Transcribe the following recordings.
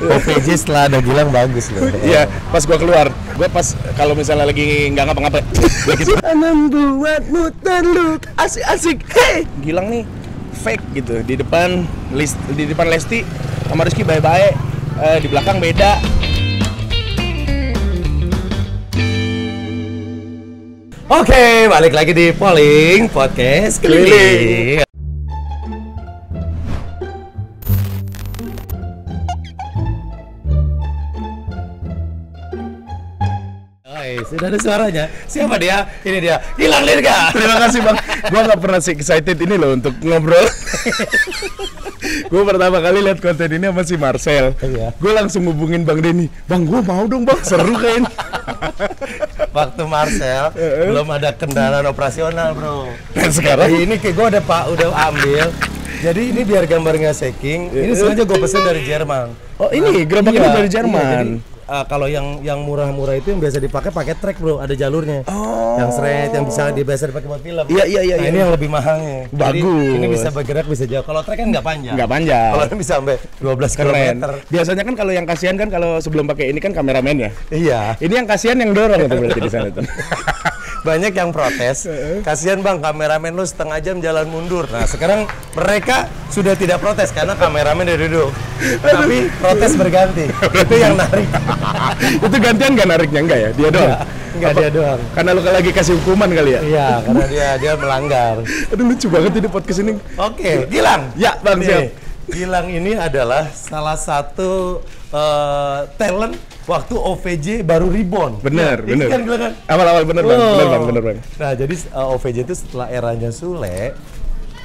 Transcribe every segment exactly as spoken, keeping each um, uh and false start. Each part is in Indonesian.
O V J setelah ada Gilang bagus loh. Iya, pas gua keluar, gua pas kalau misalnya lagi nggak ngapa-ngapa. Jangan buatmu terluka, asik-asik. Hey, Gilang nih fake gitu di depan list, di depan Lesti sama Rizky bye-bye, uh, di belakang beda. Oke, okay, balik lagi di Polling Podcast Keliling. Sudah ada suaranya. Siapa dia? Ini dia, Gilang Dirga. Terima kasih bang. Gua nggak pernah si excited ini loh untuk ngobrol. Gue pertama kali lihat konten ini sama si Marcel. Iya. Gue langsung hubungin Bang Denny. Bang, gue mau dong bang. Seru kan? Waktu Marcel belum ada kendaraan operasional bro. Dan sekarang ini kayak gue ada pak udah ambil. Jadi ini biar gambarnya shaking. Ini sengaja gue pesen dari Jerman. Oh ini gerobak ini dari Jerman. Uh, kalau yang yang murah-murah itu yang biasa dipakai pakai trek bro, ada jalurnya. Oh. Yang seret yang bisa biasa dipakai buat film. Iya iya iya. Nah, iya. Ini yang lebih mahalnya. Bagus. Jadi, ini bisa bergerak bisa jauh. Kalau trek kan nggak panjang. Nggak panjang. Kalau ini bisa sampai dua belas kilometer. Biasanya kan kalau yang kasihan kan kalau sebelum pakai ini kan kameramennya. Iya. Ini yang kasihan yang dorong itu berarti di sana itu. Banyak yang protes, kasihan bang kameramen lu setengah jam jalan mundur. Nah sekarang mereka sudah tidak protes karena kameramen udah duduk. Tapi protes berganti, itu yang narik. Itu gantian gak nariknya? Enggak ya? Dia doang? Enggak, dia doang. Karena lu lagi kasih hukuman kali ya? Iya, karena dia dia melanggar. Aduh lucu banget ini podcast ini. Oke, Gilang. Ya bang, siap. Gilang ini adalah salah satu uh, talent waktu O V J baru reborn. Bener, ya, bener. Kan, kan? Awal-awal bener, oh. bang. bener bang, bener bang. Nah jadi uh, O V J itu setelah eranya Sule,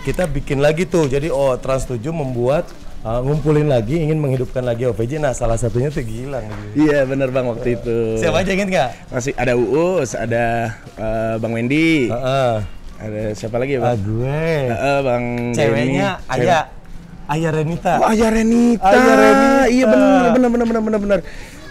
kita bikin lagi tuh. Jadi oh, Trans tujuh membuat Uh, ngumpulin lagi, ingin menghidupkan lagi O V J. Nah salah satunya tuh Gilang. Iya bener bang waktu uh, itu. Siapa aja inget nggak? Masih ada Uus, ada uh, Bang Wendy, uh, uh. ada siapa lagi ya bang? Uh, gue. Uh, uh, bang. Ceweknya Ayah. Ayah Renita. Oh, Ayah Renita. Ayah Renita. Iya benar benar benar benar benar benar.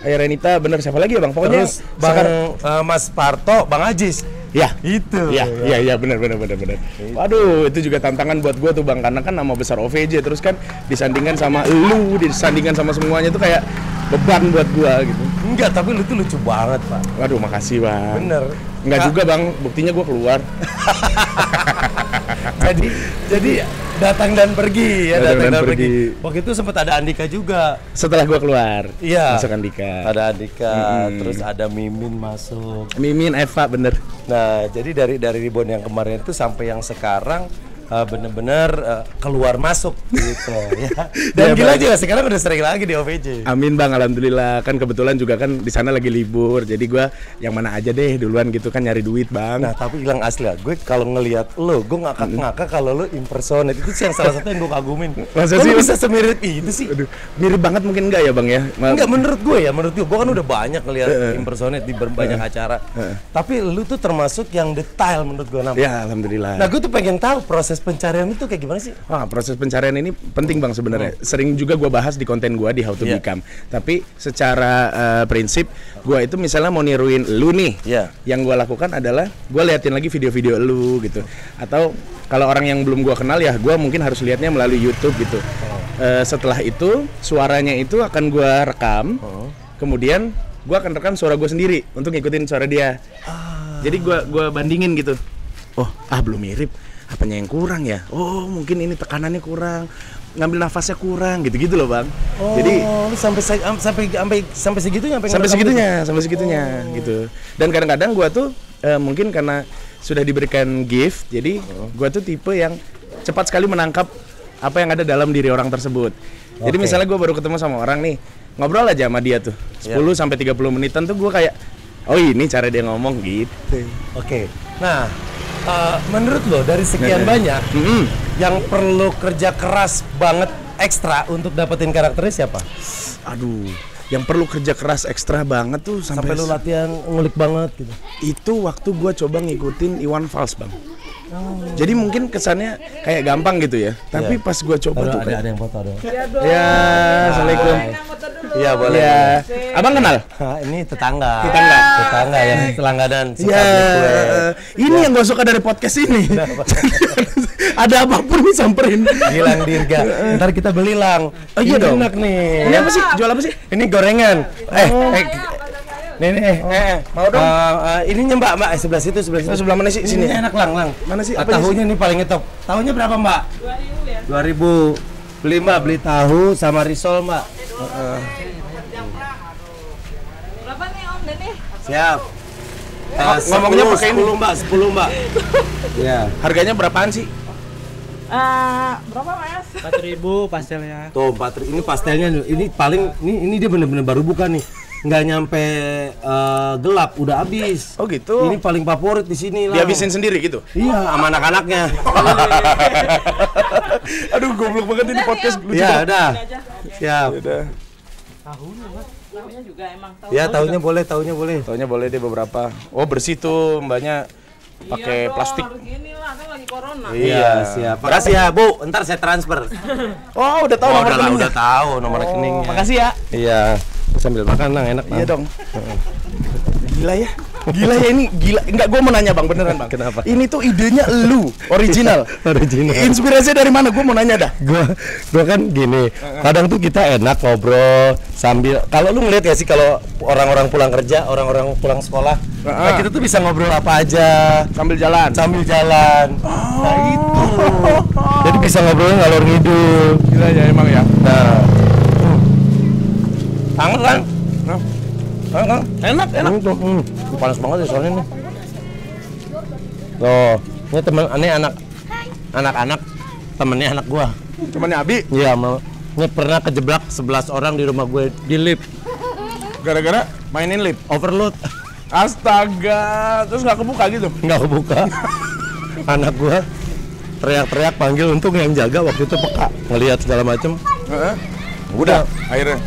Ayah Renita benar, siapa lagi ya bang? Pokoknya terus Bang uh, Mas Parto, Bang Ajis. Ya, itu. Ya, ya, ya benar benar benar benar. Waduh, itu juga tantangan buat gue tuh bang, karena kan nama besar O V J terus kan disandingkan sama lu, disandingkan sama semuanya tuh kayak beban buat gue gitu. Enggak, tapi lu tuh lucu banget, Pak. Waduh, makasih, Bang. Bener. Enggak Ka juga, Bang. Buktinya gue keluar. Jadi, jadi datang dan pergi ya, datang, datang dan, dan pergi. pergi. Waktu itu sempat ada Andika juga. Setelah gua keluar, iya. Masuk Andika. Ada Andika, hmm. terus ada Mimin masuk. Mimin, Eva, bener. Nah, jadi dari dari Ribbon yang kemarin itu sampai yang sekarang bener-bener uh, uh, keluar masuk gitu ya. Dan ya, Gilang juga sekarang udah sering lagi di O V J. Amin bang, alhamdulillah. Kan kebetulan juga kan di sana lagi libur, jadi gue yang mana aja deh duluan gitu kan nyari duit bang. Nah tapi Gilang asli lah, gue kalau ngelihat lo, gue ngakak-ngakak kalau lo impersonate itu sih yang salah satu yang gue kagumin. Masa sih bisa semirip itu sih? Aduh, mirip banget mungkin enggak ya bang ya? Maaf. Enggak menurut gue ya, menurut gue gue kan udah banyak ngelihat uh, impersonate di berbanyak uh, acara. Uh, tapi lo tuh termasuk yang detail menurut gue namanya. Ya alhamdulillah. Nah gue tuh pengen tahu proses proses pencarian itu kayak gimana sih? Wah, proses pencarian ini penting bang sebenarnya. Sering juga gue bahas di konten gue di How to yeah. Become. Tapi secara uh, prinsip gue itu misalnya mau niruin lu nih, yeah. yang gue lakukan adalah gue liatin lagi video-video lu gitu. Atau kalau orang yang belum gue kenal ya gue mungkin harus liatnya melalui YouTube gitu. Uh, setelah itu suaranya itu akan gue rekam, kemudian gue akan rekam suara gue sendiri untuk ngikutin suara dia. Jadi gue gue bandingin gitu. Oh ah belum mirip. Apanya yang kurang ya? Oh mungkin ini tekanannya kurang, ngambil nafasnya kurang, gitu-gitu loh bang. Oh, jadi sampai sampai sampai sampai segitunya, sampai segitunya, sampai segitunya, oh. gitu. Dan kadang-kadang gue tuh uh, mungkin karena sudah diberikan gift, jadi gue tuh tipe yang cepat sekali menangkap apa yang ada dalam diri orang tersebut. Okay. Jadi misalnya gue baru ketemu sama orang nih, ngobrol aja sama dia tuh, sepuluh sampai tiga puluh menitan tuh gue kayak, oh ini cara dia ngomong gitu. Oke, okay. Nah. Uh, menurut lo dari sekian nah, banyak mm-hmm. yang perlu kerja keras banget ekstra untuk dapetin karakternya siapa? Aduh, yang perlu kerja keras ekstra banget tuh sampai, sampai lo latihan ngulik banget gitu. Itu waktu gue coba ngikutin Iwan Fals bang. Oh. Jadi mungkin kesannya kayak gampang gitu ya, tapi yeah. pas gue coba Taduh, tuh ada, kan. ada yang foto dong. Ya, assalamualaikum. Iya boleh. Ya. Abang kenal? Nah, ini tetangga. Tetangga. Ya, tetangga yang selangganan. Ya. Ini ya. Yang gue suka dari podcast ini. Ada apapun nih samperin. Gilang Dirga. Ntar kita beli Lang. Oh iya dong. Enak nih. Ini apa sih? Jual apa sih? Ini gorengan. Eh. eh. Nih, nih, eh, eh, mau dong. Uh, uh, ininya Mbak, Mbak, sebelah situ, sebelah situ, sebelah mana sih? Sini. Enak Lang, Lang. Mana sih? Tahunya nih paling ngetop. Tahunya berapa Mbak? dua ribu ya. dua ribu. Beli Mbak, beli tahu sama risol Mbak. Heeh. Berapa nih Om Denny? Siap. Uh, ngomongnya pakai ini Mbak, sepuluh Mbak. Iya. Harganya berapaan sih? Uh, berapa Mas? empat ribu pastelnya. Tuh, empat ribu. Ini pastelnya ini paling ini ini dia bener-bener baru buka nih. Nggak nyampe uh, gelap, udah habis. Oh gitu. Ini paling favorit di sini lah. Dihabisin sendiri gitu. Iya, sama anak-anaknya. Aduh, goblok banget ini podcast lucu. Ya udah. Siap. Udah. Tahunya, Mas. Tahunya juga emang tahu. Ya, tahunya boleh, tahunya boleh. Tahunya boleh deh beberapa. Oh, bersih tuh Mbaknya. Pakai plastik. Corona. Iya, siap. Makasih ya, Bu. Ntar saya transfer. Oh, udah tahu nomor rekeningnya. Udah tahu nomor rekeningnya. Makasih ya. Iya. Sambil makan Lang, enak Lang. Iya dong. Gila ya. Gila ya ini, gila. Enggak, gue mau nanya Bang, beneran Bang. Kenapa? Ini tuh idenya lu, original. Original. Inspirasinya dari mana? Gue mau nanya dah. Gue gue kan gini, kadang tuh kita enak ngobrol sambil, kalau lu ngeliat ya sih kalau orang-orang pulang kerja, orang-orang pulang sekolah, uh -huh. nah kita tuh bisa ngobrol apa aja sambil jalan. Sambil jalan. Oh. Nah itu. Jadi bisa ngobrol ngalor ngidul. Gila ya emang ya. Nah. Tangan Lang. Nah. Enak, enak, enak. Tuh, hmm. Panas banget ya soalnya nih. Tuh, ini temen, ini anak, anak-anak, temennya anak gua. Temennya Abi? Iya, ini pernah kejeblak sebelas orang di rumah gue di lift. Gara-gara mainin lift, overload. Astaga, terus nggak kebuka gitu? Nggak kebuka. Anak gua teriak-teriak panggil, untung yang jaga waktu itu peka, ngelihat segala macem. Uh-huh. Udah, akhirnya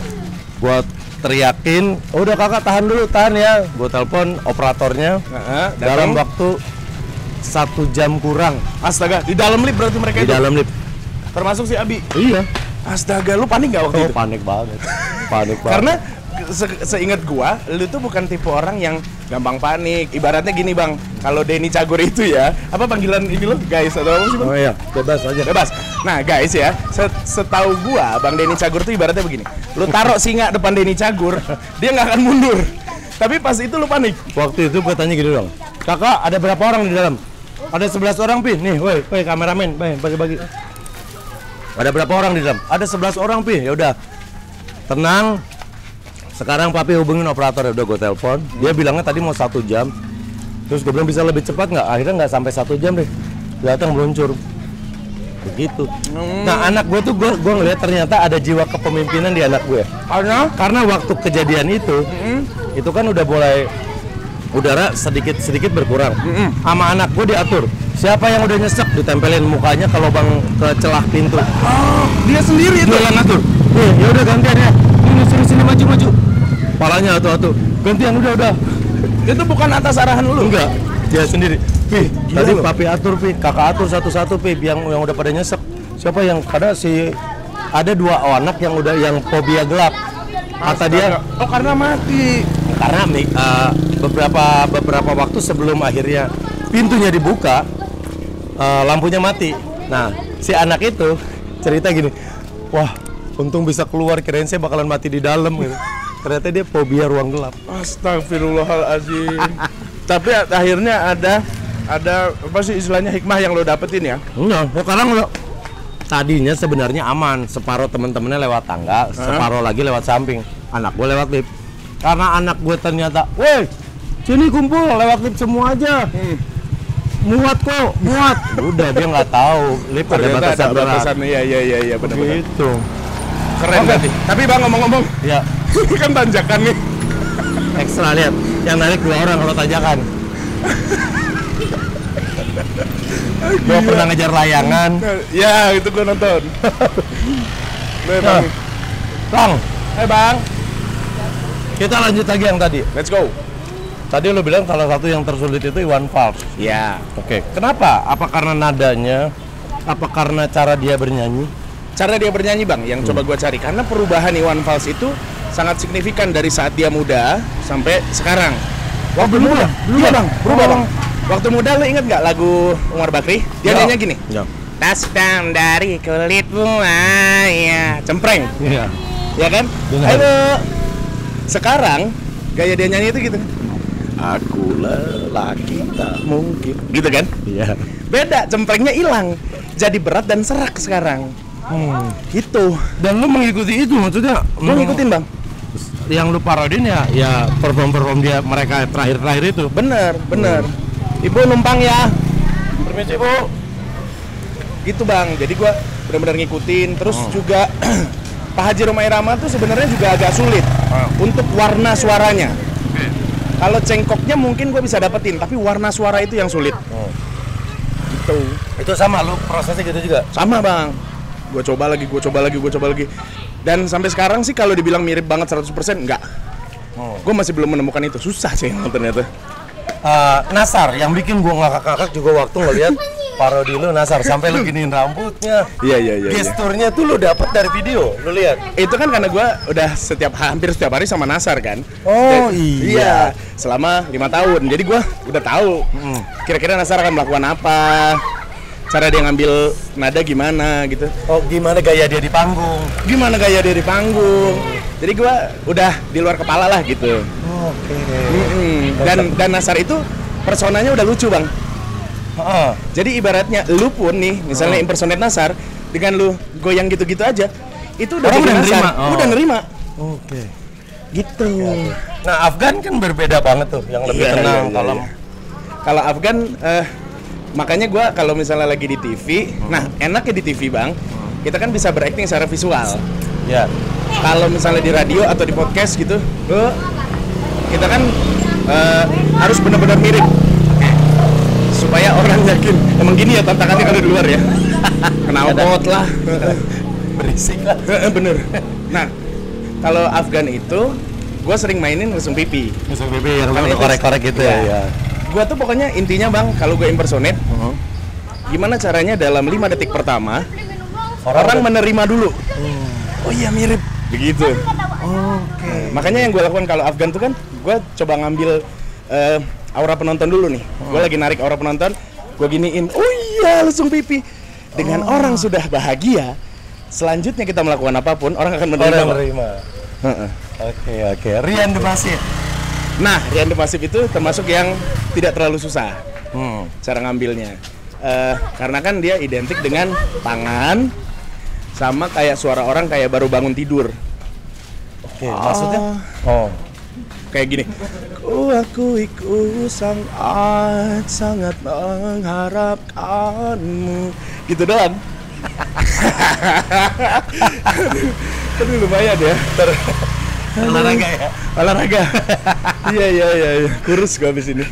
buat teriakin, oh, udah kakak tahan dulu, tahan ya. Gue telepon operatornya uh-huh, dalam waktu satu jam kurang. Astaga, di dalam lift berarti mereka di itu? Di dalam lift. Termasuk si Abi? Iya. Astaga, lu panik gak waktu oh, itu? Panik banget. Panik banget. Karena se- seingat gua, lu tuh bukan tipe orang yang gampang panik. Ibaratnya gini Bang, kalau Denny Cagur itu ya, apa panggilan ini lo guys? Atau apa sih Bang? Oh iya, bebas aja. Bebas. Nah guys ya, setahu gua Bang Denny Cagur tuh ibaratnya begini. Lu taruh singa depan Denny Cagur, dia nggak akan mundur. Tapi pas itu lu panik. Waktu itu gua tanya gitu dong, kakak ada berapa orang di dalam? Ada sebelas orang Pi, nih woi, woi kameramen, bagi-bagi. Ada berapa orang di dalam? Ada sebelas orang Pi, yaudah. Tenang, sekarang papi hubungin operator. Udah gua telepon, dia bilangnya tadi mau satu jam. Terus gua bilang bisa lebih cepat nggak? Akhirnya nggak sampai satu jam deh, datang meluncur. Begitu. Hmm. Nah anak gue tuh gue gue ngeliat ternyata ada jiwa kepemimpinan di anak gue. Karena? Karena waktu kejadian itu, mm-hmm. itu kan udah mulai udara sedikit sedikit berkurang. Mm-hmm. Sama anak gue diatur. Siapa yang udah nyesek ditempelin mukanya kalau bang ke celah pintu. Oh, dia sendiri itu yang ngatur. Nih, ya udah gantian ya. Ini suruh sini maju maju. Palanya atuh atuh. Gantian udah udah. Itu bukan atas arahan lu. Enggak. Dia sendiri. Pi, tadi loh. Papi atur, Pi. Kakak atur satu-satu, Pi. Yang yang udah pada nyesek. Siapa yang kada si ada dua oh, anak yang udah yang fobia gelap. Kata dia, oh karena mati. Karena uh, beberapa beberapa waktu sebelum akhirnya pintunya dibuka, uh, lampunya mati. Nah, si anak itu cerita gini. Wah, untung bisa keluar, kirain saya bakalan mati di dalam gitu. Ternyata dia fobia ruang gelap. Astagfirullahalazim. Tapi akhirnya ada ada apa sih istilahnya hikmah yang lo dapetin ya? Enggak, sekarang lo tadinya sebenarnya aman, separuh temen-temennya lewat tangga, separuh lagi lewat samping, anak gue lewat lift. Karena anak gue ternyata, weh sini kumpul lewat lift semua aja, hmm. muat kok, muat. Udah dia nggak tahu lift ada batasan berat. Iya iya iya iya benar-benar. Gitu. Keren berarti. Tapi bang ngomong-ngomong, ya ini kan tanjakan nih. Ekstra lihat, yang narik dua orang kalau tanjakan. Gue pernah ngejar layangan. Ya, itu gue nonton. Bang, Bang, hey Bang, kita lanjut lagi yang tadi. Let's go. Tadi lo bilang salah satu yang tersulit itu Iwan Fals. Ya. Oke. Okay. Kenapa? Apa karena nadanya? Apa karena cara dia bernyanyi? Cara dia bernyanyi Bang, yang hmm. coba gue cari. Karena perubahan Iwan Fals itu sangat signifikan dari saat dia muda sampai sekarang. Waktu oh, muda, muda, bang, berubah bang. Waktu muda lo inget nggak lagu Umar Bakri? Dia ya. Nyanyi gini. Ya. Tasdam dari kulit bunga, ya cempreng. Iya. Ya kan? Halo. Sekarang gaya dia nyanyi itu gitu. Aku lelaki tak mungkin. Gitu kan? Iya. Beda, cemprengnya hilang. Jadi berat dan serak sekarang. Hmm. Itu. Dan lu mengikuti itu maksudnya? Lu ngikutin bang? Yang lu parodin ya, ya perform-perform dia mereka terakhir-terakhir itu. Bener, bener. Hmm. Ibu numpang ya. Permisi ibu. Gitu bang. Jadi gua benar-benar ngikutin. Terus hmm. juga Pak Haji Rumah Irama tuh sebenarnya juga agak sulit hmm. untuk warna suaranya. Okay. Kalau cengkoknya mungkin gue bisa dapetin, tapi warna suara itu yang sulit. Hmm. Gitu. Itu sama lu prosesnya gitu juga? Sama bang. Gue coba lagi, gue coba lagi, gue coba lagi. Dan sampai sekarang sih kalau dibilang mirip banget seratus persen, enggak. Oh. Gue masih belum menemukan itu, susah sih ternyata. Uh, Nasar, yang bikin gue ngakak-ngakak juga waktu ngeliat parodi lu Nasar. Sampai lu giniin rambutnya, yeah, yeah, yeah, gesturnya yeah. tuh lu dapet dari video, lu lihat. Itu kan karena gue udah setiap hampir setiap hari sama Nasar kan. Oh dan, iya. iya. Selama lima tahun, jadi gue udah tahu kira-kira mm. Nasar akan melakukan apa. Cara dia ngambil nada gimana gitu. Oh, gimana gaya dia di panggung? Gimana gaya dia di panggung? Jadi gua udah di luar kepala lah gitu. Oh, oke. Okay. Mm-hmm. Dan dan Nasar itu personanya udah lucu, Bang. Oh. Jadi ibaratnya lu pun nih, misalnya oh. impersonate Nasar dengan lu goyang gitu-gitu aja, itu udah oh, udah nerima. Oh. Udah nerima. Oke. Okay. Gitu. Nah, Afgan kan berbeda banget tuh, yang lebih yeah, tenang yeah, kalau yeah. kalau Afgan eh uh, makanya gue kalau misalnya lagi di T V, hmm. nah enaknya di T V bang, kita kan bisa berakting secara visual. Ya. Kalau misalnya di radio atau di podcast gitu, gue kita kan uh, harus benar-benar mirip supaya orang yakin emang gini ya tantangannya kalau di luar ya. Kenal pot lah, berisik lah. Bener. Nah kalau Afgan itu, gue sering mainin mesum pipi. Mesum pipi yang udah korek-korek gitu ya. ya. Gua tuh pokoknya intinya bang, kalau gue impersonate uh-huh. gimana caranya dalam lima detik pertama orang, orang menerima dulu hmm. oh iya mirip begitu oh, okay. Makanya yang gue lakukan kalau Afgan tuh kan gue coba ngambil uh, aura penonton dulu nih uh-huh. Gue lagi narik aura penonton, gue giniin oh iya langsung pipi dengan oh. orang sudah bahagia selanjutnya kita melakukan apapun, orang akan menerima orang menerima oke oke, Rian The Massive. Nah, Rian The Massive itu termasuk yang tidak terlalu susah hmm. cara ngambilnya uh, karena kan dia identik dengan tangan sama kayak suara orang kayak baru bangun tidur. Oke, okay, ah. maksudnya? Oh, kayak gini. Ku akui ku sangat sangat mengharapkanmu. Gitu doang. Tapi lumayan ya. Ter- olahraga ya? Olahraga. Iya iya iya kurus gue abis ini.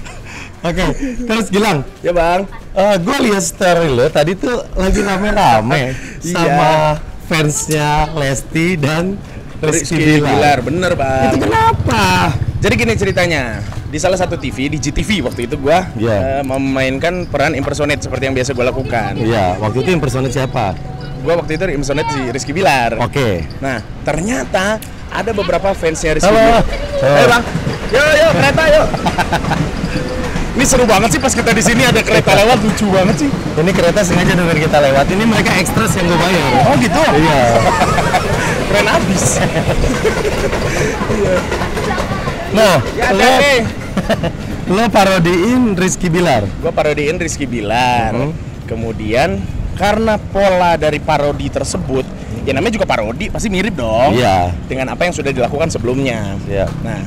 Oke, okay. Terus Gilang. Ya bang. Uh, gue lihat story lo tadi tuh lagi rame-rame sama fansnya Lesti dan Rizky Billar. Bener bang. Itu kenapa? Jadi gini ceritanya, di salah satu T V di G T V waktu itu gue yeah. uh, memainkan peran impersonate seperti yang biasa gue lakukan. Iya. Yeah. Waktu itu impersonate siapa? Gue waktu itu impersonate si Rizky Billar. Oke. Okay. Nah ternyata ada beberapa fansnya Rizky Billar. Ayo bang, yo yo kereta yo. Ini seru banget sih pas kita di sini ada kereta lewat, lucu banget sih. Ini kereta sengaja dengar kita lewat. Ini mereka ekstras yang gue bayar. Oh gitu? Iya. Keren abis. Nah, ya, lo, lo parodiin Rizky Billar. Gue parodiin Rizky Billar. Mm-hmm. Kemudian karena pola dari parodi tersebut, ya namanya juga parodi pasti mirip dong yeah. dengan apa yang sudah dilakukan sebelumnya. Yeah. Nah,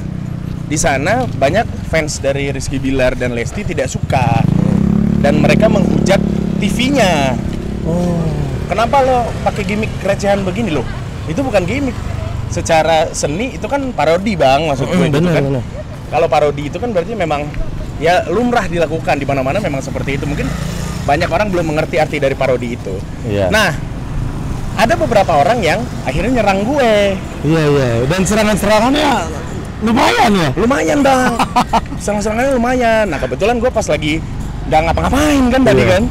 di sana banyak fans dari Rizky Billar dan Lesti tidak suka dan mereka menghujat T V-nya. Oh. Kenapa lo pakai gimmick recehan begini lo? Itu bukan gimmick. Secara seni itu kan parodi bang, maksud gue. Mm, bener, kan? Bener. Kalau parodi itu kan berarti memang ya lumrah dilakukan di mana-mana memang seperti itu. Mungkin banyak orang belum mengerti arti dari parodi itu. Yeah. Nah. Ada beberapa orang yang akhirnya nyerang gue. Iya iya. Dan serangan-serangannya lumayan ya. Lumayan bang. Serangan-serangannya lumayan. Nah kebetulan gue pas lagi nggak ngapa-ngapain kan tadi yeah. kan.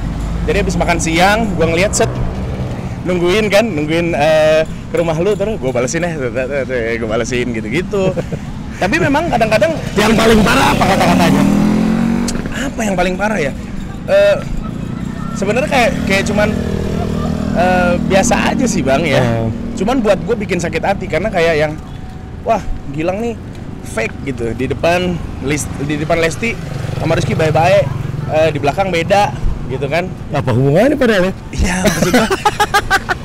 Jadi habis makan siang, gue ngeliat set nungguin kan, nungguin uh, ke rumah lu terus gue balesin ya, gue balesin gitu-gitu. Tapi memang kadang-kadang yang paling parah apa kata-katanya? Apa yang paling parah ya? Uh, Sebenarnya kayak kayak cuman uh, biasa aja sih bang ya. Uh. Cuman buat gue bikin sakit hati karena kayak yang wah Gilang nih fake gitu di depan list di depan Lesti sama Rizky bye-bye, uh, di belakang beda gitu kan. Apa hubungannya padahal ya? Iya maksudnya.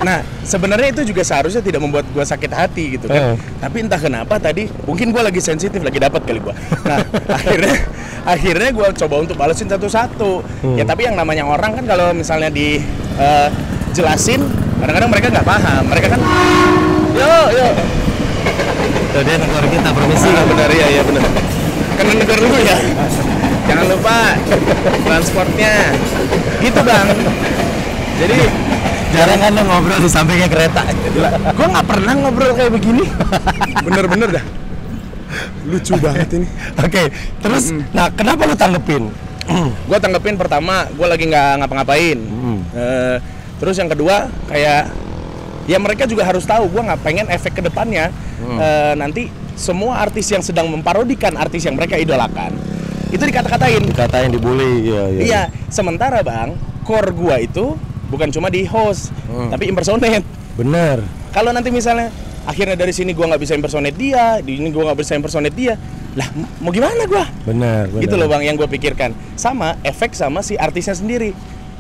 Nah sebenarnya itu juga seharusnya tidak membuat gue sakit hati gitu kan. Uh. Tapi entah kenapa tadi mungkin gue lagi sensitif, lagi dapat kali gue. Nah akhirnya akhirnya gue coba untuk balesin satu-satu. Hmm. Ya tapi yang namanya orang kan kalau misalnya di uh, jelasin kadang-kadang mereka nggak paham. Mereka kan yo yo. Tuh dia negor kita permisi. Ah, benar ya ya benar. Kena negor dulu ya. Jangan lupa transportnya. Gitu bang. Jadi jarang kan lo ngobrol tuh sampingnya kereta. Gue nggak pernah ngobrol kayak begini. Bener-bener dah. Lucu banget ini. Oke, okay. Terus, mm. Nah kenapa lu tanggepin? Gue tanggepin pertama, gue lagi nggak ngapa-ngapain. Mm. Uh, terus yang kedua kayak, ya mereka juga harus tahu gue nggak pengen efek kedepannya mm. uh, nanti semua artis yang sedang memparodikan artis yang mereka idolakan itu dikata-katain. Dikatain, dibully. Iya. Iya. Iya. Sementara bang, core gue itu bukan cuma di host, mm. tapi impersonate. Bener. Kalau nanti misalnya akhirnya dari sini gua nggak bisa impersonate dia, di ini gua nggak bisa impersonate dia, lah mau gimana gua? Benar, benar. Gitu loh bang yang gua pikirkan. Sama efek sama si artisnya sendiri.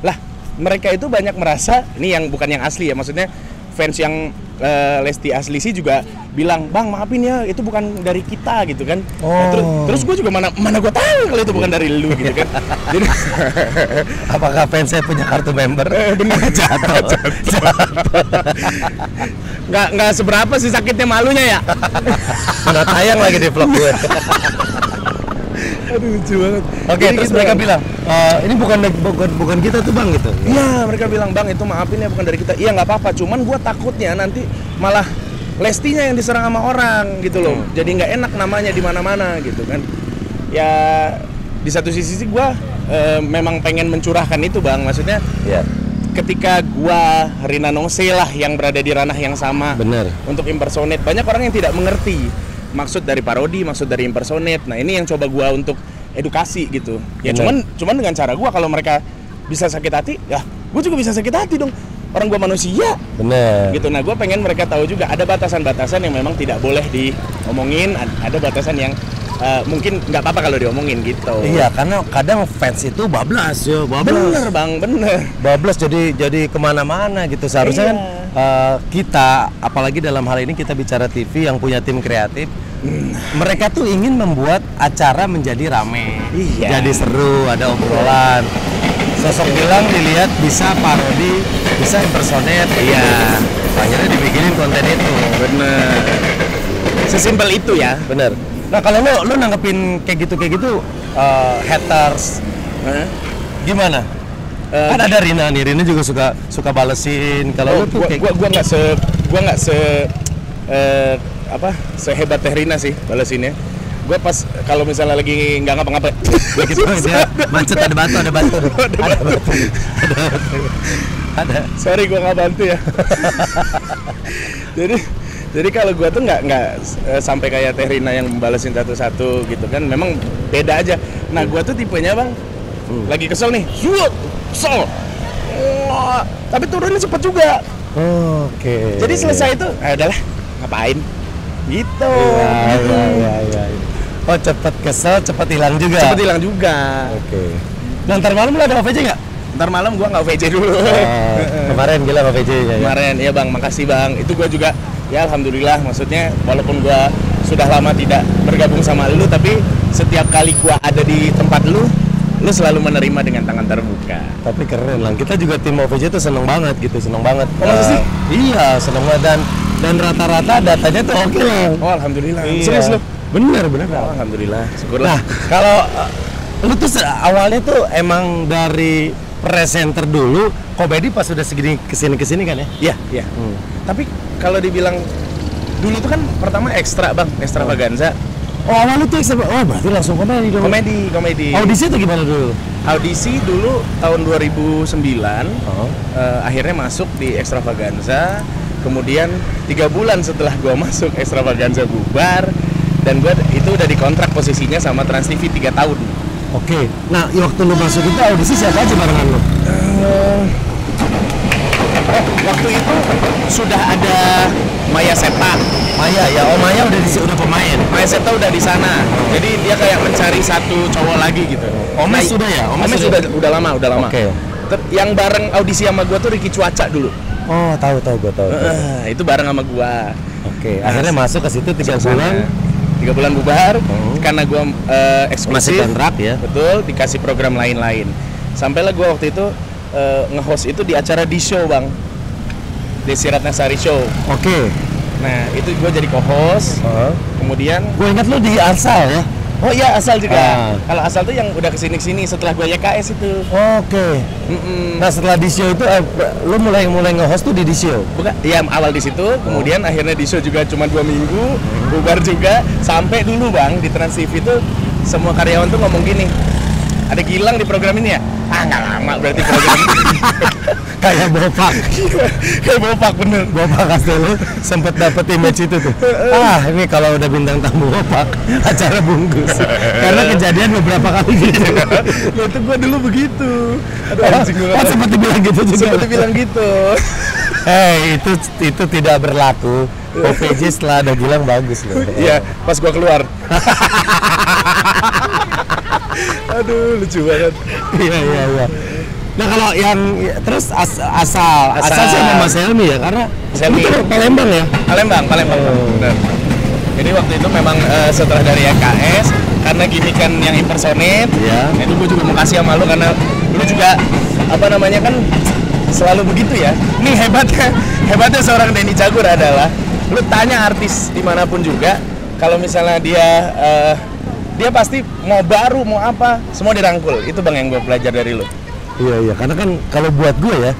Lah mereka itu banyak merasa ini yang bukan yang asli ya, maksudnya fans yang uh, Lesti asli sih juga bilang bang maafin ya itu bukan dari kita gitu kan. Oh. Nah, terus terus gua juga mana mana gua tahu kalau itu bukan dari lu gitu kan. Jadi apakah fans saya punya kartu member? Eh, bener jatuh. Nggak, nggak seberapa sih sakitnya malunya ya. Mana tayang lagi di vlog gue. Aduh lucu banget. Oke, okay, terus gitu mereka bang bilang, e, ini bukan bukan bukan kita tuh bang gitu. Iya, mereka bilang bang itu maafin ya bukan dari kita. Iya nggak apa-apa, cuman gue takutnya nanti malah Lestinya yang diserang sama orang gitu loh. Hmm. Jadi nggak enak namanya di mana-mana gitu kan. Ya di satu sisi sih gue e, memang pengen mencurahkan itu bang, maksudnya. Iya. Yeah. Ketika gua Rina Nose lah yang berada di ranah yang sama. Bener. Untuk impersonate banyak orang yang tidak mengerti maksud dari parodi, maksud dari impersonate. Nah ini yang coba gua untuk edukasi gitu. Ya bener. cuman cuman dengan cara gua kalau mereka bisa sakit hati, ya gua juga bisa sakit hati dong. Orang gua manusia. Bener. Gitu. Nah gua pengen mereka tahu juga ada batasan-batasan yang memang tidak boleh diomongin, ada batasan yang Uh, mungkin nggak apa-apa kalau diomongin gitu. Iya, karena kadang fans itu bablas ya, bablas. Bener bang, bener. Bablas jadi jadi kemana-mana gitu. Seharusnya iya. Kan uh, kita, apalagi dalam hal ini kita bicara T V yang punya tim kreatif, hmm. mereka tuh ingin membuat acara menjadi rame, iya. Jadi seru, ada obrolan. Sosok Gilang dilihat bisa parodi, bisa impersonate. Iya. Akhirnya dibikinin konten itu. Bener. Sesimpel itu ya. Bener. Nah kalau lo, lo nanggepin kayak gitu kayak gitu uh, haters, huh? Gimana? Uh, kan ada Rina nih, Rina juga suka suka balesin. Kalau oh, lo tuh gua, kayak gua, gua nggak se, gua nggak se uh, apa sehebat Teh Rina sih balesinnya. Gue pas kalau misalnya lagi nggak ngapa-ngapa, gitu dia macet ada batu ada batu ada batu ada batu. Ada batu. Ada. Sorry gue nggak bantu ya. Jadi Jadi kalau gue tuh nggak nggak e, sampai kayak Teh Rina yang membalesin satu-satu gitu kan, memang beda aja. Nah gue tuh tipenya bang, hmm. lagi kesel nih, suut, kesel, oh, tapi turunnya cepet juga. Oh, oke. Okay. Jadi selesai itu, ah udahlah, ngapain? Gitu. Ya, gitu. Ya, ya, ya. Oh cepet kesel, cepet hilang juga. Cepet hilang juga. Oke. Okay. Nah ntar malam lu ada O V J nggak? Ntar malam gue nggak O V J dulu. Ah, kemarin gila O V J-nya. Kemarin ya bang, makasih bang. Itu gue juga. Ya alhamdulillah, maksudnya walaupun gua sudah lama tidak bergabung sama lu, tapi setiap kali gua ada di tempat lu, lu selalu menerima dengan tangan terbuka. Tapi keren lah, kita juga tim O V J tuh seneng banget gitu, seneng banget. Oh, uh, sih? Iya, seneng banget dan dan rata-rata datanya tuh oke okay lah. Oh alhamdulillah. Iya. Serius lu? Bener bener. Oh, alhamdulillah. Syukurlah. Nah kalau uh, lu tuh awalnya tuh emang dari presenter dulu, komedi pas udah segini kesini kesini kan ya? Iya iya. Hmm. Tapi kalau dibilang dulu tuh kan pertama ekstra bang, ekstravaganza. Oh awalnya tuh ekstra, oh berarti langsung komedi dong. Komedi, komedi. Audisi tuh gimana dulu? Audisi dulu tahun dua ribu sembilan, oh. eh, akhirnya masuk di ekstravaganza. Kemudian tiga bulan setelah gue masuk, Extravaganza bubar. Dan gue itu udah dikontrak posisinya sama TransTV tiga tahun. Oke, nah waktu lu masuk itu audisi siapa aja barengan lu? Uh, eh, waktu itu sudah ada Maya Setia. Maya ya, oh Maya udah di udah pemain. Maya Setia udah di sana. Jadi dia kayak mencari satu cowok lagi gitu. Omes sudah ya? Omes, Omes sudah udah lama, udah lama. Oke. Yang bareng audisi sama gue tuh Ricky Cuaca dulu. Oh, tahu tahu gue tahu. Uh, itu bareng sama gue. Oke, nah, akhirnya masuk ke situ tiga bulan. Tiga bulan bubar, oh. Karena gue uh, eksklusif masih kontrak ya, betul, dikasih program lain-lain. Sampailah gue waktu itu uh, nge-host itu di acara di show bang, Desirat Nasari show. Oke. Okay. Nah itu gue jadi co-host. Uh-huh. Kemudian gue ingat lu di Asal ya? Oh iya Asal juga. Uh. Kalau Asal tuh yang udah kesini-kesini setelah gue Y K S itu. Oke. Okay. Nah setelah di show itu uh, lu mulai mulai nge-host tuh di di show? Bukan, ya awal di situ, kemudian oh. akhirnya di show juga cuma dua minggu. Bubar juga, sampai dulu bang di TransTV itu semua karyawan tuh ngomong gini, ada Gilang di program ini ya? Ah nggak lama berarti program kayak bopak kayak bopak bener bopak Kastelo sempet dapet image itu tuh ah ini kalau udah bintang tamu bopak acara bungkus karena kejadian beberapa kali gitu ya itu gua dulu begitu aduh anjing gua kan seperti bilang gitu juga seperti bilang gitu eh itu itu tidak berlaku. O V J setelah ada Gilang bagus loh. Iya, pas gua keluar. Aduh, lucu banget. Iya iya iya. Nah kalau yang terus as, asal, asal asal sama Mas Helmi ya karena Helmi Palembang ya. Palembang Palembang. Oh. Benar. Jadi waktu itu memang uh, setelah dari Y K S karena gini kan yang impersonate. Iya. Itu gua juga makasih sama lu karena lu juga apa namanya kan selalu begitu ya. Nih hebatnya hebatnya seorang Denny Cagur adalah lu tanya artis dimanapun juga kalau misalnya dia uh, dia pasti mau baru mau apa semua dirangkul itu bang yang gue belajar dari lu. Iya iya karena kan kalau buat gue ya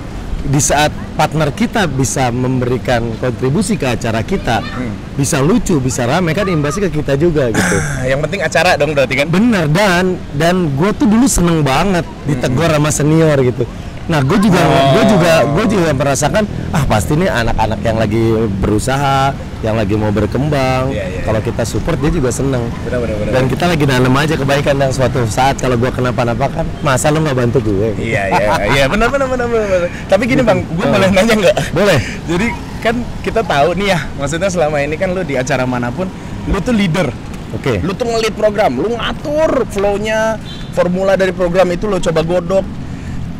di saat partner kita bisa memberikan kontribusi ke acara kita hmm. bisa lucu bisa rame kan imbasnya ke kita juga gitu. Yang penting acara dong berarti kan. Bener dan dan gue tuh dulu seneng banget ditegur hmm. sama senior gitu. Nah, gue juga, oh. gue juga, gue juga merasakan ah pasti nih anak-anak yang lagi berusaha, yang lagi mau berkembang. Yeah, yeah, kalau yeah. kita support dia juga seneng. Benar, benar, benar. Dan kita lagi nanam aja kebaikan yang suatu saat kalau gue kenapa-napa kan masa lo nggak bantu gue? Iya iya iya benar benar benar benar. Tapi gini bang, gue boleh nanya nggak? Boleh. Jadi kan kita tahu nih ya, maksudnya selama ini kan lo di acara manapun lo tuh leader. Oke. Okay. Lo tuh nge-lead program, lo ngatur flow-nya, formula dari program itu lo coba godok.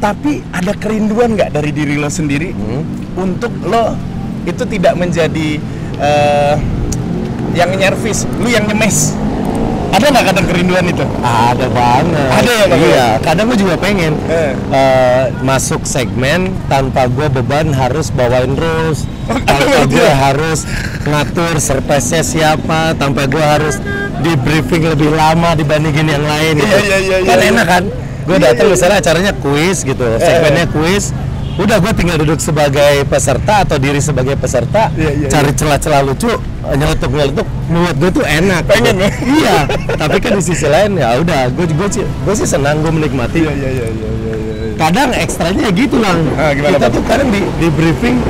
Tapi ada kerinduan nggak dari diri lo sendiri hmm. untuk lo itu tidak menjadi uh, yang nyervis, lo yang nyemes? Ada nggak kadang kerinduan itu? Ada banget. Ada ya bang? Iya, kadang gue juga pengen eh. uh, masuk segmen tanpa gue beban harus bawain terus, tanpa gue harus ngatur surprise-nya siapa, tanpa gue harus di briefing lebih lama dibandingin yang lain. Iya iya iya. Kan iya, enak kan? Gue datang misalnya acaranya kuis gitu, segmennya kuis, udah gue tinggal duduk sebagai peserta atau diri sebagai peserta, yeah, yeah, cari celah-celah lucu, nyeletuk-nyeletuk, mulut gue tuh enak. Pengen ya? Iya, tapi kan di sisi lain ya udah, gue gue gue sih senang, gue menikmati. Yeah, yeah, yeah, yeah, yeah, yeah. Kadang ekstranya gitu lah, ah, kita apa? Tuh kadang di, di briefing,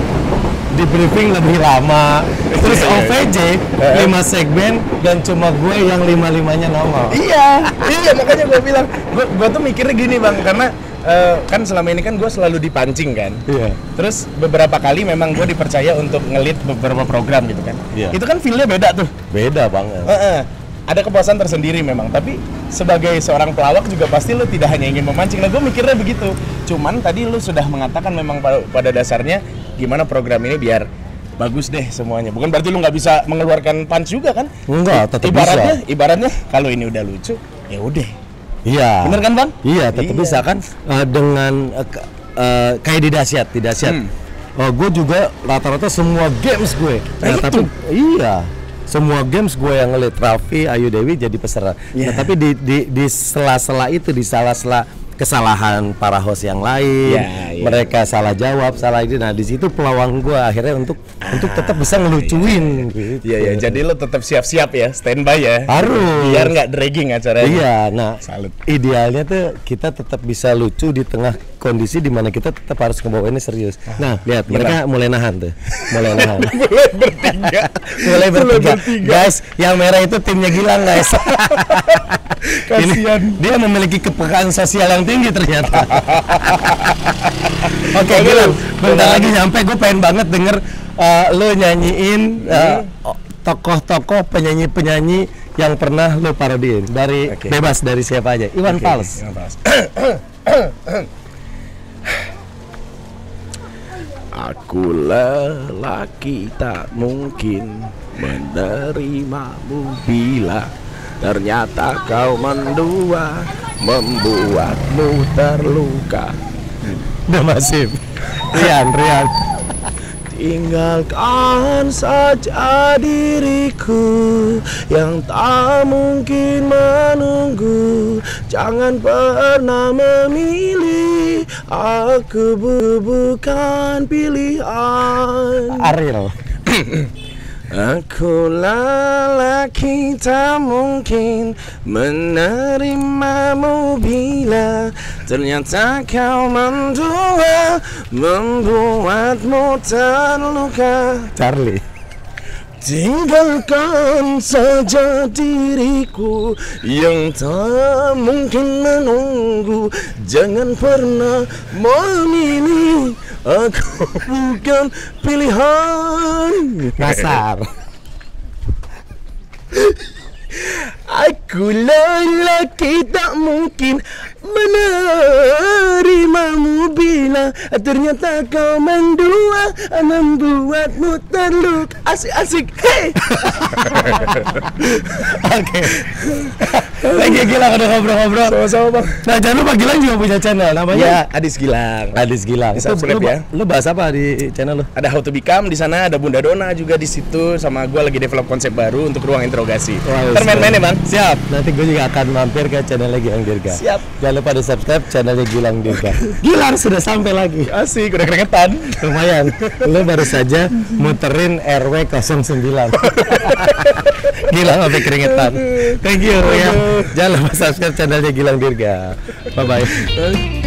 di briefing lebih lama. Terus O V J lima segmen dan cuma gue yang lima-limanya normal. Iya, iya makanya gue bilang gue, gue tuh mikirnya gini bang, karena uh, kan selama ini kan gue selalu dipancing kan. Iya. Terus beberapa kali memang gue dipercaya untuk ngelit beberapa program gitu kan. Iya. Itu kan feelnya beda tuh. Beda banget. Uh -uh. Ada kepuasan tersendiri memang, tapi sebagai seorang pelawak juga pasti lo tidak hanya ingin memancing. Nah gue mikirnya begitu. Cuman tadi lo sudah mengatakan memang pada dasarnya gimana program ini biar bagus deh semuanya. Bukan berarti lu nggak bisa mengeluarkan punch juga kan? Enggak, tetap ibaratnya, bisa. Ibaratnya kalau ini udah lucu, ya udah. Iya. Bener kan bang? Iya, tetap iya. bisa kan? Uh, dengan uh, uh, kayak di Dahsyat, di Dahsyat. Hmm. Uh, gue juga rata-rata semua games gue. Nah, nah, tapi iya, semua games gue yang ngeliat Raffi, Ayu Dewi jadi peserta. Yeah. Nah, tapi di di, di sela-sela itu, di sela-sela kesalahan para host yang lain, yeah, yeah. mereka salah jawab, salah ini. Nah, di situ peluang gue akhirnya untuk ah, untuk tetap bisa ngelucuin. Iya, yeah, gitu. yeah, yeah. Jadi lo tetap siap-siap ya, standby ya. Harus. Biar nggak dragging acaranya. Iya. Yeah, nah, salut. Idealnya tuh kita tetap bisa lucu di tengah kondisi dimana kita tetap harus ngebawa ini serius. Nah, lihat yeah. mereka mulai nahan tuh, mulai nahan. mulai bertiga, mulai bertiga. Guys, yang merah itu timnya Gilang, guys. Kasian. Ini, dia memiliki kepekaan sosial yang tinggi ternyata. Oke, okay, Gilang, bentar lagi nyampe. Gue pengen banget denger uh, lo nyanyiin tokoh-tokoh uh, penyanyi-penyanyi yang pernah lo parodiin. Dari okay. bebas dari siapa aja. Iwan okay. Fals. Iwan Fals. Aku lelaki tak mungkin menerimamu bila ternyata kau mendua, membuatmu terluka. Udah masif. Rian, Rian. Tinggalkan saja diriku yang tak mungkin menunggu. Jangan pernah memilih, aku bukan pilihan. Ariel. Aku lelaki tak mungkin menerimamu bila ternyata kau mendua, membuatmu terluka. Charlie. Tinggalkan saja diriku yang tak mungkin menunggu. Jangan pernah memilih, aku bukan pilihan. Nasar. Aku lelaki tak mungkin menerimamu bila ternyata kau mendua, membuatmu terluka. Asik-asik, hei. Oke. Thank you Gilang udah ngobrol-ngobrol. Sama-sama Bang. Nah jangan lupa Gilang juga punya channel namanya ya, Adis Gilang. Adis Gilang. Itu lu, ya. Lu bahas apa di channel lu? Ada How to Become di sana, ada Bunda Dona juga di situ, sama gua lagi develop konsep baru untuk ruang interogasi. Wow, termain-main ya Bang. Siap. Nanti gua juga akan mampir ke channelnya Gilang Dirga. Siap. Jangan lupa di subscribe channelnya Gilang Dirga. Gilang sudah sampai lagi. Asik, udah keringetan. Lumayan. Lu baru saja muterin R W nol sembilan. Gilang sampai keringetan. Thank you ya. Jangan lupa subscribe channelnya Gilang Dirga. Bye bye.